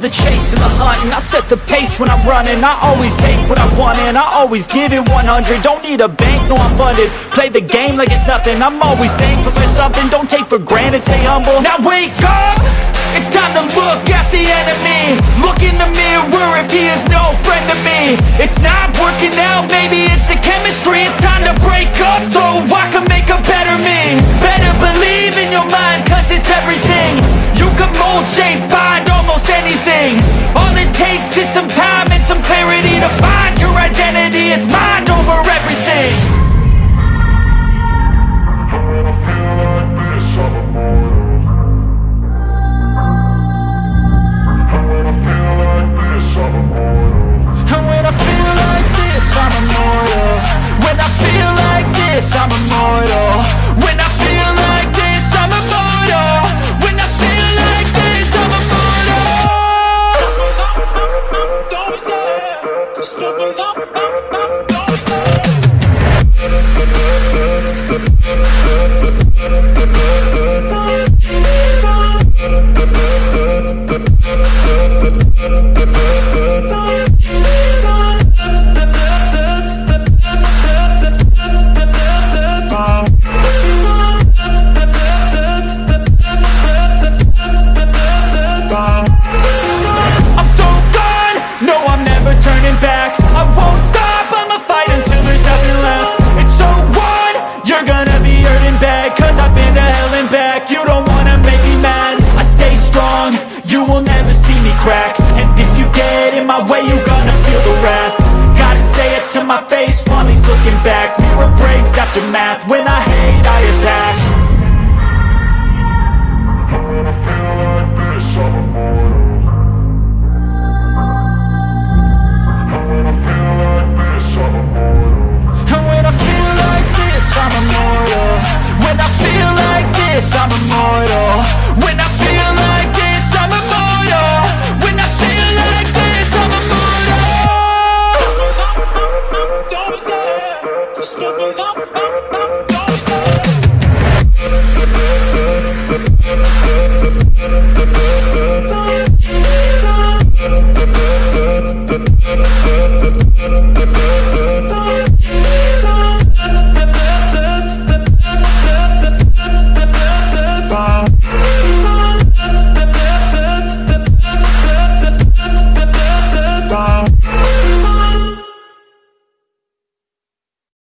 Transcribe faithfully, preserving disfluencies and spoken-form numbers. love the chase and the hunt, and I set the pace when I'm running. I always take what I want and I always give it one hundred. Don't need a bank, no I'm funded. Play the game like it's nothing. I'm always thankful for something. Don't take for granted, stay humble. Now wake up! It's time to look at the enemy. Look in the mirror if he is no friend to me. It's not working out, maybe it's the chemistry. It's time to break up so I can make a better me. Better believe in your mind, cause it's everything. You can mold, shape, bind almost anything. All it takes is some time and some clarity to find your identity. It's mind over everything. I'm immortal. When I feel like this, I'm immortal. When I feel like this, I'm immortal. Don't be scared. Stop it up, up, up. Don't be scared. Back, mirror breaks after math. When I hate, I attack. When I feel like this, I'm immortal. When I feel like this, I'm immortal. When I feel like this, I'm immortal. When I feel like this, I'm immortal. When I feel like this, I'm immortal. When I feel like this, I'm immortal. Don't be scared. Stop it up, up, up, don't stop.